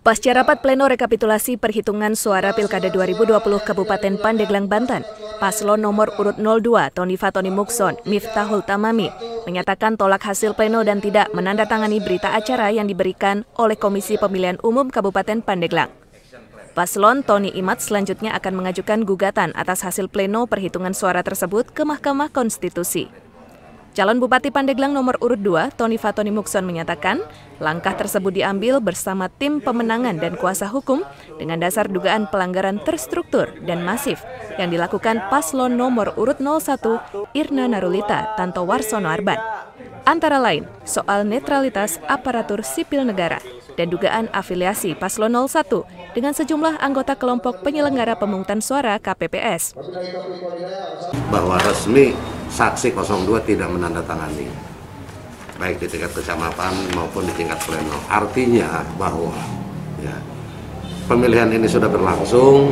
Pasca rapat pleno rekapitulasi perhitungan suara Pilkada 2020 Kabupaten Pandeglang, Banten, paslon nomor urut 02 Tony Fatoni Mukson, Miftahul Tamami, menyatakan tolak hasil pleno dan tidak menandatangani berita acara yang diberikan oleh Komisi Pemilihan Umum Kabupaten Pandeglang. Paslon Thoni-Imat selanjutnya akan mengajukan gugatan atas hasil pleno perhitungan suara tersebut ke Mahkamah Konstitusi. Calon Bupati Pandeglang nomor urut 2, Tony Fatoni Mukson menyatakan, langkah tersebut diambil bersama tim pemenangan dan kuasa hukum dengan dasar dugaan pelanggaran terstruktur dan masif yang dilakukan paslon nomor urut 01, Irna Narulita, Tanto Warsono Arban. Antara lain, soal netralitas aparatur sipil negara dan dugaan afiliasi paslon 01 dengan sejumlah anggota kelompok penyelenggara pemungutan suara KPPS. Bahwa resmi saksi 02 tidak menandatangani, baik di tingkat kecamatan maupun di tingkat pleno. Artinya bahwa ya, pemilihan ini sudah berlangsung,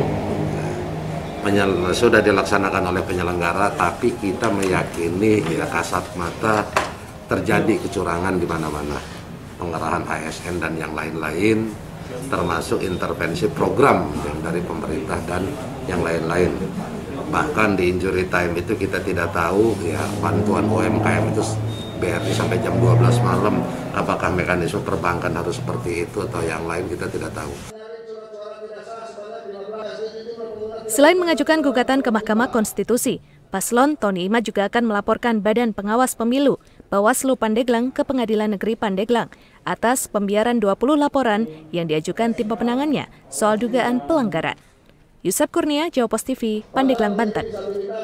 ya, sudah dilaksanakan oleh penyelenggara, tapi kita meyakini ya, kasat mata terjadi kecurangan di mana-mana, pengerahan ASN dan yang lain-lain, termasuk intervensi program yang dari pemerintah dan yang lain-lain. Bahkan di injury time itu kita tidak tahu ya, bantuan UMKM itu BRI sampai jam 12 malam, apakah mekanisme perbankan harus seperti itu atau yang lain, kita tidak tahu. Selain mengajukan gugatan ke Mahkamah Konstitusi, paslon Thoni-Imat juga akan melaporkan Badan Pengawas Pemilu Bawaslu Pandeglang ke Pengadilan Negeri Pandeglang atas pembiaran 20 laporan yang diajukan tim pemenangannya soal dugaan pelanggaran. Yusuf Kurnia, JAWA Post TV, Pandeglang, Banten.